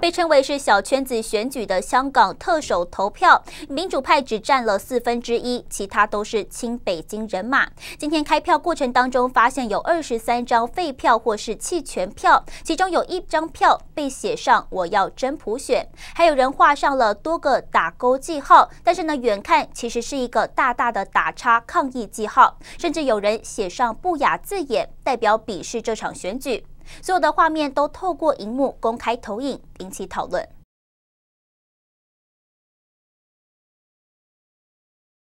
被称为是小圈子选举的香港特首投票，民主派只占了1/4，其他都是亲北京人马。今天开票过程当中，发现有23张废票或是弃权票，其中有1张票被写上“我要真普选”，还有人画上了多个打勾记号，但是呢，远看其实是一个大大的打叉抗议记号，甚至有人写上不雅字眼，代表鄙视这场选举。 所有的画面都透过荧幕公开投影，引起讨论。